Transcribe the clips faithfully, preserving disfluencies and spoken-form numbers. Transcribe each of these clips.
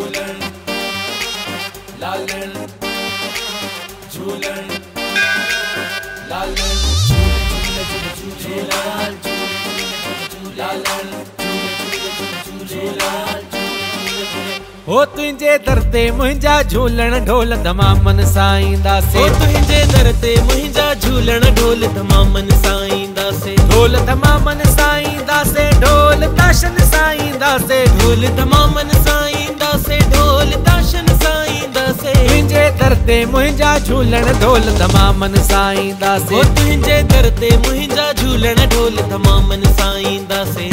झूलन लालन झूलन लालन झूलन लालन हो तुझे दर ते मुझा झूलण ढोल धमामन साईंदासे तुझे दर ते मुझा झूलण ढोल धमामन साईंदासे ढोल धमामन साईंदासे ढोल ताशन साईंदासे ढोल धमामन साईंदासे ढोल ताशन साईंदासे तुझे दर ते मुझा झूलण ढोल धमामन साईंदासे तुझे दर ते मुझा झूलण ढोल धमामन साईंदासे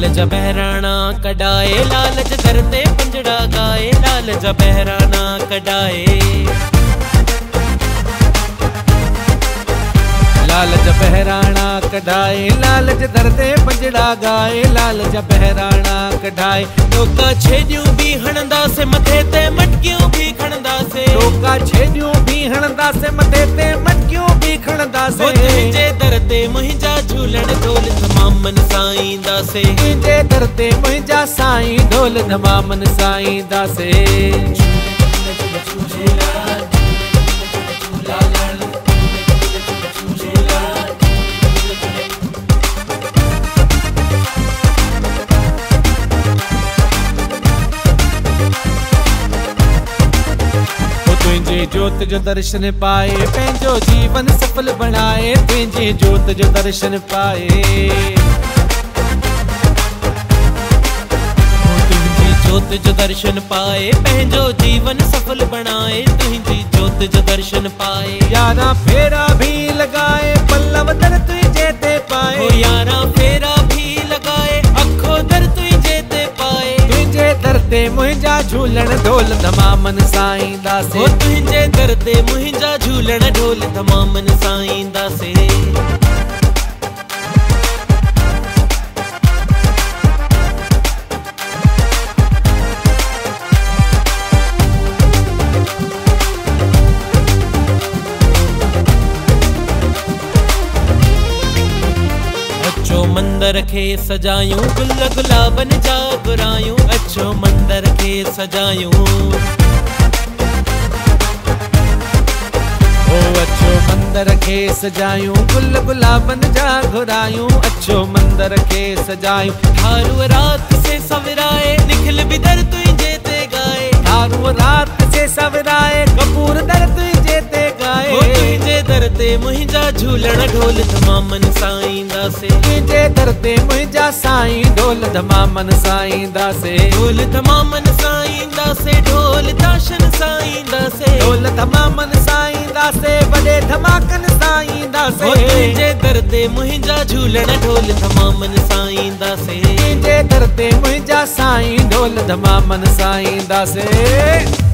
लाल जा बहराना कढ़ाए लाल जा दर ते पंजड़ा गाए लाल जा बहराना कढ़ाए लाल जा बहराना कढ़ाए लाल जा दर ते पंजड़ा गाए लाल जा बहराना कढ़ाए लोका छेड़ियों भी हणदा से मथे ते मटकियों भी खणदा से लोका छेड़ियों भी हणदा से मथे ते मटकियों भी खणदा से तुझे दर ते मुझा झूलण ढोल धमामन साईंदा से तुझे दर ते मुझा साईं ढोल धमामन साईंदा से ज्योत जो दर्शन पाए पंहिंजो जीवन सफल बनाए तुझे ज्योत जो दर्शन पाए तुझे ज्योत जो दर्शन पाए पंहिंजो जीवन सफल बनाए तुझे ज्योत जो दर्शन पाए यारा फेरा भी लगाए पल्लव दर तुझे ते पाए यारा फेरा भी लगाए अखो दर तुझे ते पाए तुझे दर ते मुझा झूलण ढोल धमामन साईंदासे तुझे दर ते मुझा झूलण ढोल धमामन साईंदासे अचो मंदर खे सजायूं गुल गुलाबन जा घुरायूं अचो मंदर खे सजायूं ओ अचो मंदर खे सजायूं गुल गुलाबन जा घुरायूं अचो मंदर खे सजायूं थारू रात से सवराए निखिल भी दर तुझे ते गाए थारू रात से सवराए कपूर दर तुझे ते गाए ओ तुझे दर ते मुझा झूलण ढोल धमामन साईंदासे तुझे दर ते मुझा साईं ढोल धमामन साईंदासे ढोल धमामन साईंदासे ढोल ताशन साईंदासे ढोल धमामन साईंदासे वॾे धमाकन साईंदासे तुझे दर ते मुंहिंजा झूलण ढोल धमामन साईंदासे तुझे दर ते मुंहिंजा साईं ढोल धमामन साईंदासे।